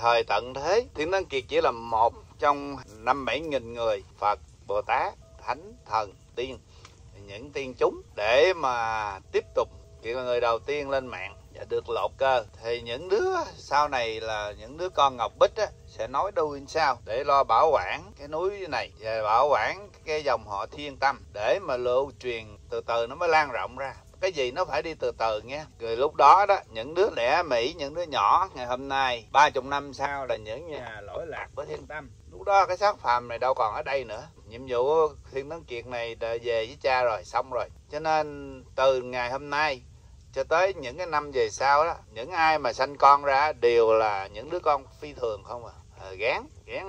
Thời tận thế, Thiên Tuấn Kiệt chỉ là một trong 5-7 nghìn người Phật, Bồ Tát, Thánh, Thần, Tiên, những tiên chúng để mà tiếp tục chỉ là người đầu tiên lên mạng và được lột cơ. Thì những đứa sau này là những đứa con Ngọc Bích á, sẽ nói đuôi sao để lo bảo quản cái núi này và bảo quản cái dòng họ Thiên Tâm để mà lưu truyền từ từ nó mới lan rộng ra. Cái gì nó phải đi từ từ nha. Rồi lúc đó đó, những đứa lẻ Mỹ, những đứa nhỏ ngày hôm nay 30 năm sau là những nhà lỗi lạc với Thiên Tâm. Lúc đó cái xác phàm này đâu còn ở đây nữa. Nhiệm vụ Thiên Tuấn Kiệt này đã về với cha rồi, xong rồi. Cho nên từ ngày hôm nay cho tới những cái năm về sau đó, những ai mà sanh con ra đều là những đứa con phi thường không à. Gán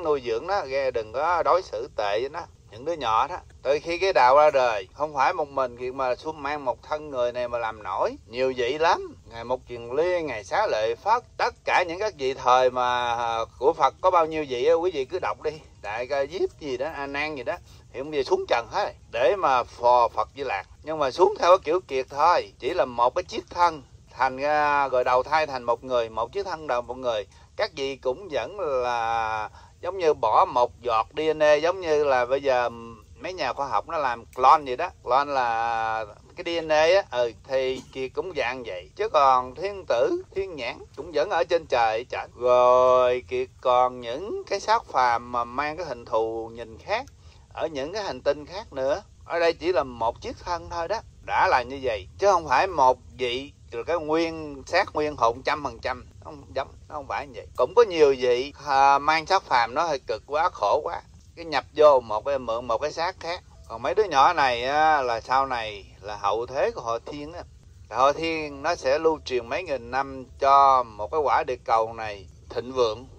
nuôi dưỡng đó, đừng có đối xử tệ với nó. Những đứa nhỏ đó, từ khi cái đạo ra đời, không phải một mình Kiệt mà xung mang một thân người này mà làm nổi. Nhiều vị lắm, ngày Mục Kiền Liên, ngày Xá Lợi Phất, tất cả những các vị thời mà của Phật có bao nhiêu vị, quý vị cứ đọc đi. Đại Ca Diếp gì đó, A Nan gì đó, hiện giờ xuống trần hết, để mà phò Phật Di Lạc. Nhưng mà xuống theo cái kiểu Kiệt thôi, chỉ là một cái chiếc thân, thành ra rồi đầu thai thành một người, một chiếc thân đầu một người. Các vị cũng vẫn là giống như bỏ một giọt DNA, giống như là bây giờ mấy nhà khoa học nó làm clone vậy đó. Clone là cái DNA á, thì Kiệt cũng dạng vậy. Chứ còn Thiên Tử, Thiên Nhãn cũng vẫn ở trên trời chảnh. Rồi Kiệt còn những cái xác phàm mà mang cái hình thù nhìn khác, ở những cái hành tinh khác nữa. Ở đây chỉ là một chiếc thân thôi đó. Đã là như vậy, chứ không phải một vị rồi cái nguyên xác nguyên hồn 100%. Nó không phải như vậy. Cũng có nhiều vị mang xác phàm nó hơi cực quá, khổ quá, cái nhập vô mượn một cái xác khác. Còn mấy đứa nhỏ này á, là sau này là hậu thế của họ Thiên á. Họ Thiên nó sẽ lưu truyền mấy nghìn năm cho một cái quả địa cầu này thịnh vượng.